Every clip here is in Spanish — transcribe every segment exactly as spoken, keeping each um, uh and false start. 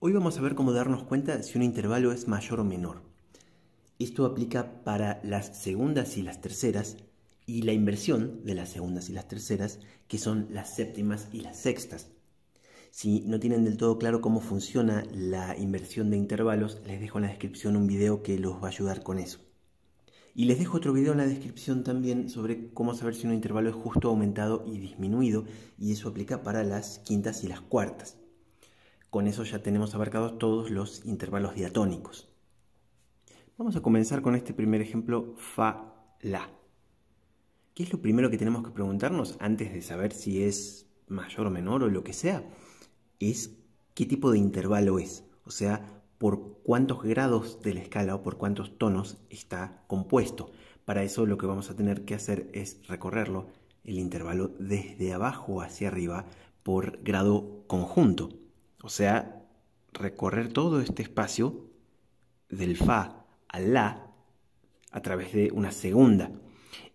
Hoy vamos a ver cómo darnos cuenta si un intervalo es mayor o menor. Esto aplica para las segundas y las terceras y la inversión de las segundas y las terceras, que son las séptimas y las sextas. Si no tienen del todo claro cómo funciona la inversión de intervalos, les dejo en la descripción un video que los va a ayudar con eso. Y les dejo otro video en la descripción también sobre cómo saber si un intervalo es justo aumentado y disminuido, y eso aplica para las quintas y las cuartas. Con eso ya tenemos abarcados todos los intervalos diatónicos. Vamos a comenzar con este primer ejemplo, fa, la. ¿Qué es lo primero que tenemos que preguntarnos antes de saber si es mayor o menor o lo que sea? Es qué tipo de intervalo es, o sea, por cuántos grados de la escala o por cuántos tonos está compuesto. Para eso lo que vamos a tener que hacer es recorrerlo, el intervalo desde abajo hacia arriba, por grado conjunto. O sea, recorrer todo este espacio del fa al la a través de una segunda.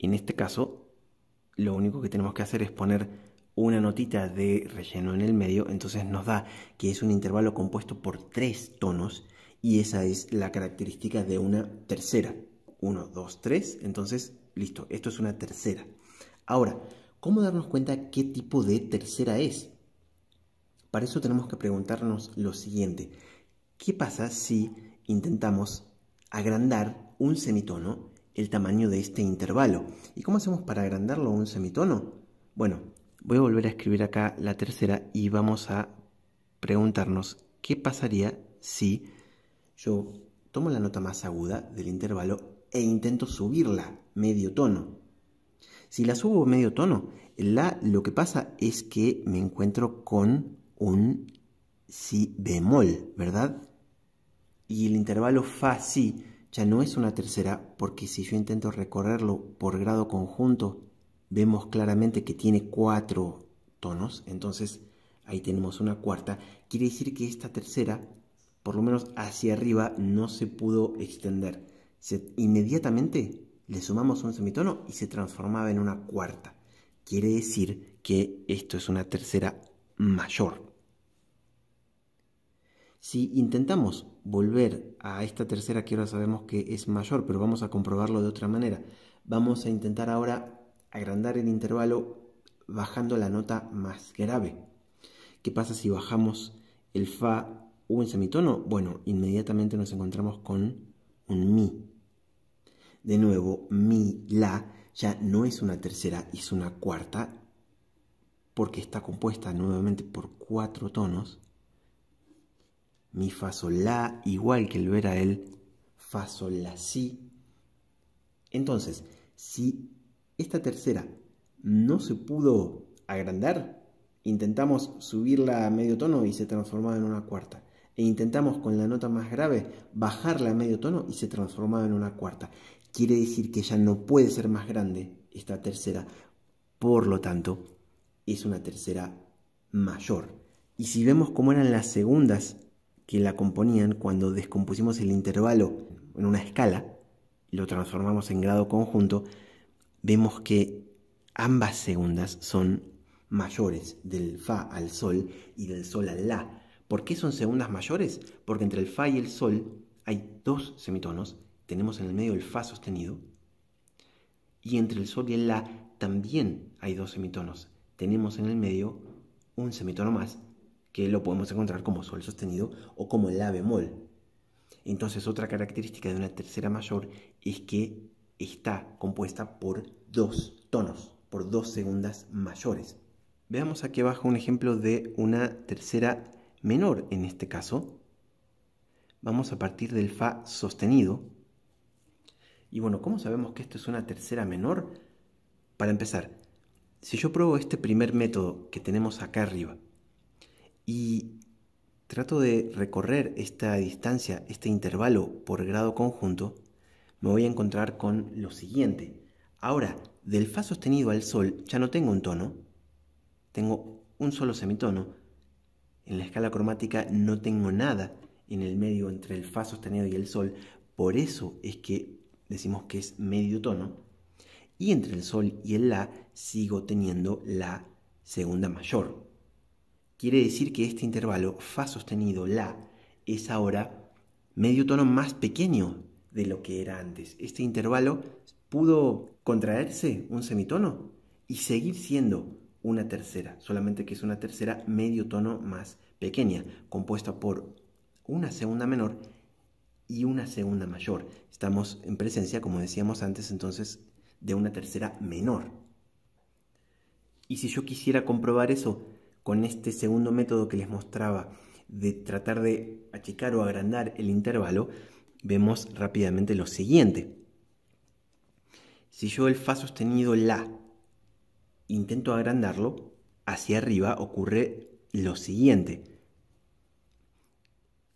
En este caso, lo único que tenemos que hacer es poner una notita de relleno en el medio. Entonces nos da que es un intervalo compuesto por tres tonos y esa es la característica de una tercera. Uno, dos, tres. Entonces, listo, esto es una tercera. Ahora, ¿cómo darnos cuenta qué tipo de tercera es? Para eso tenemos que preguntarnos lo siguiente. ¿Qué pasa si intentamos agrandar un semitono el tamaño de este intervalo? ¿Y cómo hacemos para agrandarlo a un semitono? Bueno, voy a volver a escribir acá la tercera y vamos a preguntarnos qué pasaría si yo tomo la nota más aguda del intervalo e intento subirla medio tono. Si la subo medio tono, la lo que pasa es que me encuentro con un si bemol, ¿verdad? Y el intervalo fa si ya no es una tercera, porque si yo intento recorrerlo por grado conjunto, vemos claramente que tiene cuatro tonos, entonces ahí tenemos una cuarta. Quiere decir que esta tercera, por lo menos hacia arriba, no se pudo extender. Se, inmediatamente le sumamos un semitono y se transformaba en una cuarta. Quiere decir que esto es una tercera mayor. Si intentamos volver a esta tercera, que ahora sabemos que es mayor, pero vamos a comprobarlo de otra manera. Vamos a intentar ahora agrandar el intervalo bajando la nota más grave. ¿Qué pasa si bajamos el fa un semitono? Bueno, inmediatamente nos encontramos con un mi. De nuevo, mi, la, ya no es una tercera, es una cuarta, porque está compuesta nuevamente por cuatro tonos. Mi, fa, sol, la, igual que el ver a él, fa, sol, la, si. Entonces, si esta tercera no se pudo agrandar, intentamos subirla a medio tono y se transformaba en una cuarta. E intentamos con la nota más grave bajarla a medio tono y se transformaba en una cuarta. Quiere decir que ya no puede ser más grande esta tercera. Por lo tanto, es una tercera mayor. Y si vemos cómo eran las segundas que la componían cuando descompusimos el intervalo en una escala, lo transformamos en grado conjunto, vemos que ambas segundas son mayores, del fa al sol y del sol al la. ¿Por qué son segundas mayores? Porque entre el fa y el sol hay dos semitonos, tenemos en el medio el fa sostenido, y entre el sol y el la también hay dos semitonos, tenemos en el medio un semitono más, que lo podemos encontrar como sol sostenido o como la bemol. Entonces, otra característica de una tercera mayor es que está compuesta por dos tonos, por dos segundas mayores. Veamos aquí abajo un ejemplo de una tercera menor. En este caso vamos a partir del fa sostenido y bueno, ¿cómo sabemos que esto es una tercera menor? Para empezar, si yo pruebo este primer método que tenemos acá arriba y trato de recorrer esta distancia, este intervalo por grado conjunto, me voy a encontrar con lo siguiente. Ahora, del fa sostenido al sol ya no tengo un tono, tengo un solo semitono. En la escala cromática no tengo nada en el medio entre el fa sostenido y el sol, por eso es que decimos que es medio tono. Y entre el sol y el la sigo teniendo la segunda mayor. Quiere decir que este intervalo fa sostenido la es ahora medio tono más pequeño de lo que era antes. Este intervalo pudo contraerse un semitono y seguir siendo una tercera, solamente que es una tercera medio tono más pequeña, compuesta por una segunda menor y una segunda mayor. Estamos en presencia, como decíamos antes, entonces de una tercera menor. Y si yo quisiera comprobar eso con este segundo método que les mostraba de tratar de achicar o agrandar el intervalo, vemos rápidamente lo siguiente. Si yo el fa sostenido la intento agrandarlo hacia arriba, ocurre lo siguiente.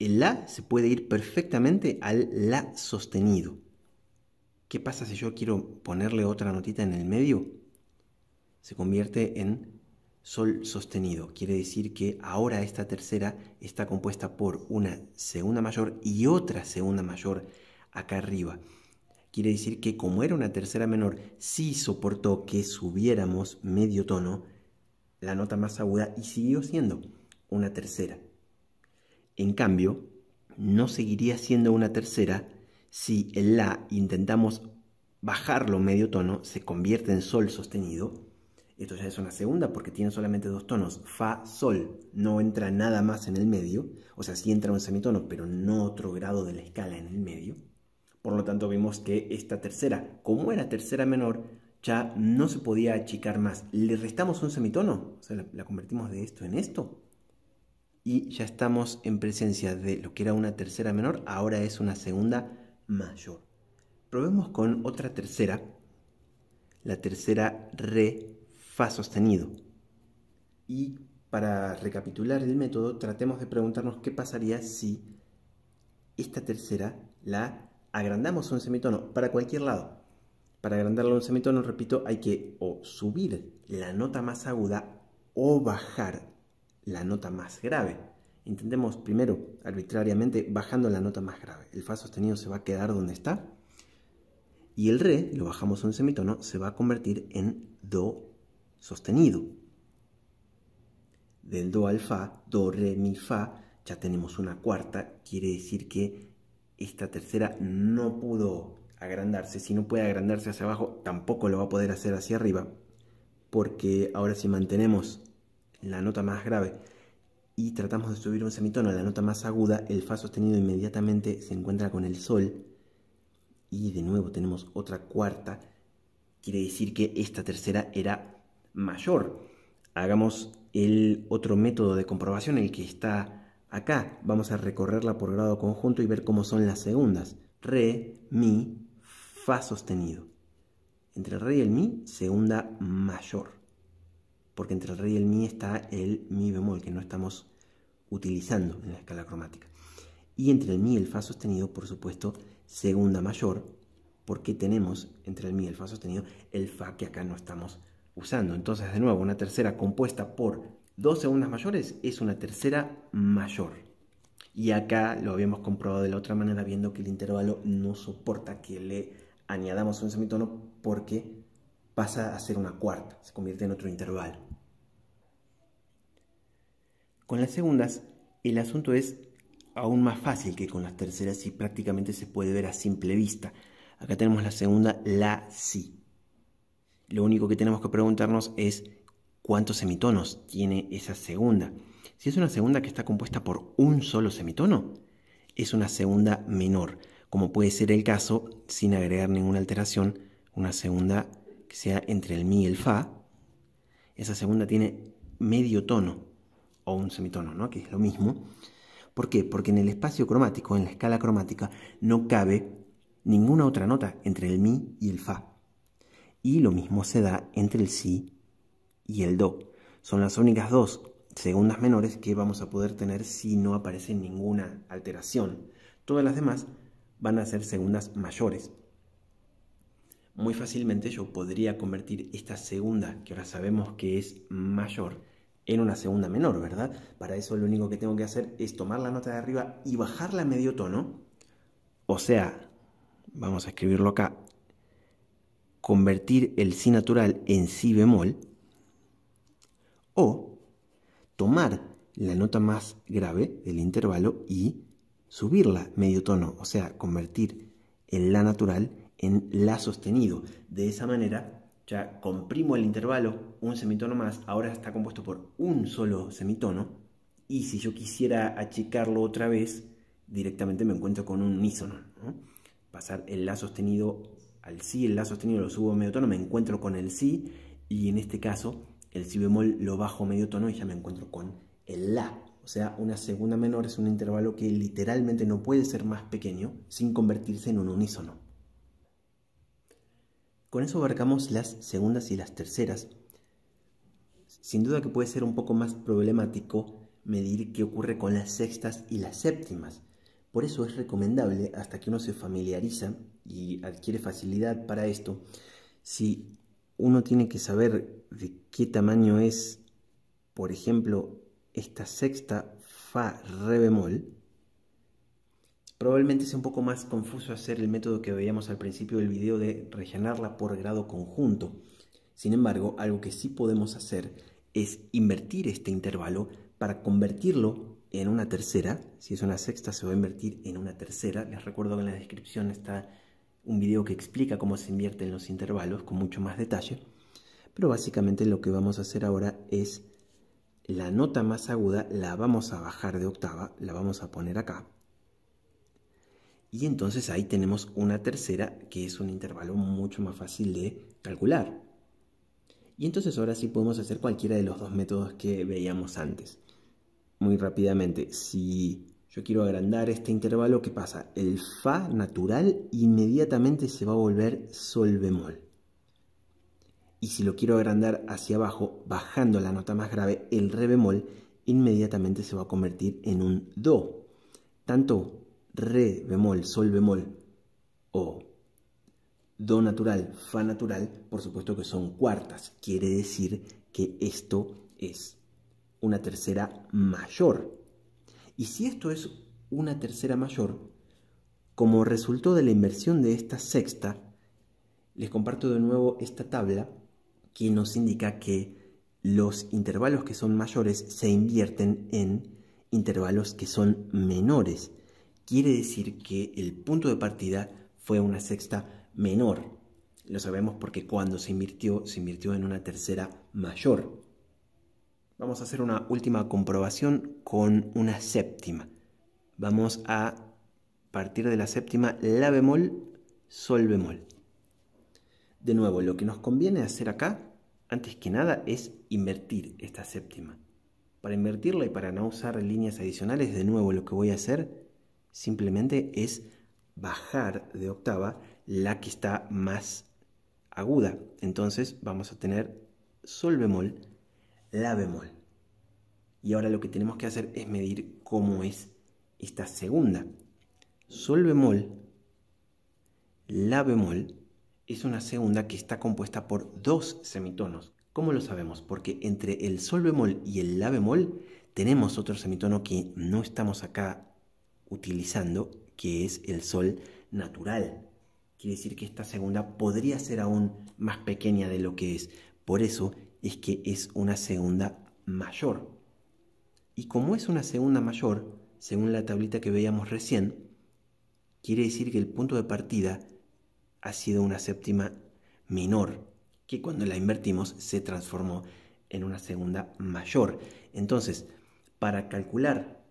El la se puede ir perfectamente al la sostenido. ¿Qué pasa si yo quiero ponerle otra notita en el medio? Se convierte en sol sostenido. Quiere decir que ahora esta tercera está compuesta por una segunda mayor y otra segunda mayor acá arriba. Quiere decir que como era una tercera menor, sí soportó que subiéramos medio tono la nota más aguda y siguió siendo una tercera. En cambio, no seguiría siendo una tercera si el la intentamos bajarlo medio tono, se convierte en sol sostenido. Esto ya es una segunda porque tiene solamente dos tonos, fa, sol, no entra nada más en el medio, o sea, sí entra un semitono, pero no otro grado de la escala en el medio. Por lo tanto, vimos que esta tercera, como era tercera menor, ya no se podía achicar más. Le restamos un semitono, o sea, la, la convertimos de esto en esto, y ya estamos en presencia de lo que era una tercera menor, ahora es una segunda mayor. Probemos con otra tercera, la tercera re, fa sostenido. Y para recapitular el método, tratemos de preguntarnos qué pasaría si esta tercera la agrandamos un semitono para cualquier lado. Para agrandarlo un semitono, repito, hay que o subir la nota más aguda o bajar la nota más grave. Intentemos primero arbitrariamente bajando la nota más grave. El fa sostenido se va a quedar donde está y el re, lo bajamos un semitono, se va a convertir en do sostenido. Del do al fa, do, re, mi, fa, ya tenemos una cuarta. Quiere decir que esta tercera no pudo agrandarse. Si no puede agrandarse hacia abajo, tampoco lo va a poder hacer hacia arriba, porque ahora si mantenemos la nota más grave y tratamos de subir un semitono a la nota más aguda, el fa sostenido inmediatamente se encuentra con el sol y de nuevo tenemos otra cuarta. Quiere decir que esta tercera era mayor. Hagamos el otro método de comprobación, el que está acá. Vamos a recorrerla por grado conjunto y ver cómo son las segundas. Re, mi, fa sostenido. Entre el re y el mi, segunda mayor. Porque entre el re y el mi está el mi bemol, que no estamos utilizando en la escala cromática. Y entre el mi y el fa sostenido, por supuesto, segunda mayor. Porque tenemos entre el mi y el fa sostenido el fa que acá no estamos usando. Entonces, de nuevo, una tercera compuesta por dos segundas mayores es una tercera mayor. Y acá lo habíamos comprobado de la otra manera, viendo que el intervalo no soporta que le añadamos un semitono porque pasa a ser una cuarta, se convierte en otro intervalo. Con las segundas, el asunto es aún más fácil que con las terceras y prácticamente se puede ver a simple vista. Acá tenemos la segunda, la, si. Lo único que tenemos que preguntarnos es ¿cuántos semitonos tiene esa segunda? Si es una segunda que está compuesta por un solo semitono, es una segunda menor, como puede ser el caso, sin agregar ninguna alteración, una segunda que sea entre el mi y el fa. Esa segunda tiene medio tono o un semitono, ¿no? Que es lo mismo. ¿Por qué? Porque en el espacio cromático, en la escala cromática, no cabe ninguna otra nota entre el mi y el fa. Y lo mismo se da entre el si y el do. Son las únicas dos segundas menores que vamos a poder tener si no aparece ninguna alteración. Todas las demás van a ser segundas mayores. Muy fácilmente yo podría convertir esta segunda, que ahora sabemos que es mayor, en una segunda menor, ¿verdad? Para eso lo único que tengo que hacer es tomar la nota de arriba y bajarla a medio tono. O sea, vamos a escribirlo acá, convertir el si natural en si bemol, o tomar la nota más grave del intervalo y subirla medio tono, o sea, convertir el la natural en la sostenido. De esa manera ya comprimo el intervalo un semitono más, ahora está compuesto por un solo semitono, y si yo quisiera achicarlo otra vez, directamente me encuentro con un unísono, ¿no? Pasar el la sostenido al si, el la sostenido lo subo medio tono, me encuentro con el si, y en este caso el si bemol lo bajo medio tono y ya me encuentro con el la. O sea, una segunda menor es un intervalo que literalmente no puede ser más pequeño sin convertirse en un unísono. Con eso abarcamos las segundas y las terceras. Sin duda que puede ser un poco más problemático medir qué ocurre con las sextas y las séptimas. Por eso es recomendable, hasta que uno se familiariza y adquiere facilidad para esto, si uno tiene que saber de qué tamaño es, por ejemplo, esta sexta fa re bemol, probablemente sea un poco más confuso hacer el método que veíamos al principio del video de rellenarla por grado conjunto. Sin embargo, algo que sí podemos hacer es invertir este intervalo para convertirlo en una tercera. Si es una sexta, se va a invertir en una tercera. Les recuerdo que en la descripción está un video que explica cómo se invierten los intervalos con mucho más detalle. Pero básicamente lo que vamos a hacer ahora es la nota más aguda la vamos a bajar de octava, la vamos a poner acá. Y entonces ahí tenemos una tercera que es un intervalo mucho más fácil de calcular. Y entonces ahora sí podemos hacer cualquiera de los dos métodos que veíamos antes. Muy rápidamente, si yo quiero agrandar este intervalo, ¿qué pasa? El fa natural inmediatamente se va a volver sol bemol. Y si lo quiero agrandar hacia abajo, bajando la nota más grave, el re bemol, inmediatamente se va a convertir en un do. Tanto re bemol, sol bemol o do natural, fa natural, por supuesto que son cuartas. Quiere decir que esto es una tercera mayor. Y si esto es una tercera mayor, como resultó de la inversión de esta sexta, les comparto de nuevo esta tabla que nos indica que los intervalos que son mayores se invierten en intervalos que son menores. Quiere decir que el punto de partida fue una sexta menor. Lo sabemos porque cuando se invirtió, se invirtió en una tercera mayor. Vamos a hacer una última comprobación con una séptima. Vamos a partir de la séptima, la bemol, sol bemol. De nuevo, lo que nos conviene hacer acá, antes que nada, es invertir esta séptima. Para invertirla y para no usar líneas adicionales, de nuevo lo que voy a hacer simplemente es bajar de octava la que está más aguda. Entonces vamos a tener sol bemol, la bemol. Y ahora lo que tenemos que hacer es medir cómo es esta segunda. Sol bemol, la bemol, es una segunda que está compuesta por dos semitonos. ¿Cómo lo sabemos? Porque entre el sol bemol y el la bemol tenemos otro semitono que no estamos acá utilizando, que es el sol natural. Quiere decir que esta segunda podría ser aún más pequeña de lo que es. Por eso es que es una segunda mayor. Y como es una segunda mayor, según la tablita que veíamos recién, quiere decir que el punto de partida ha sido una séptima menor, que cuando la invertimos se transformó en una segunda mayor. Entonces, para calcular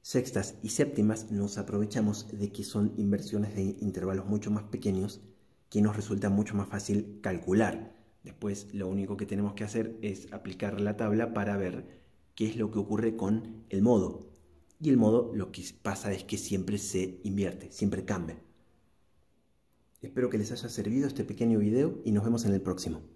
sextas y séptimas nos aprovechamos de que son inversiones de intervalos mucho más pequeños que nos resulta mucho más fácil calcular. Después lo único que tenemos que hacer es aplicar la tabla para ver qué es lo que ocurre con el modo. Y el modo lo que pasa es que siempre se invierte, siempre cambia. Espero que les haya servido este pequeño video y nos vemos en el próximo.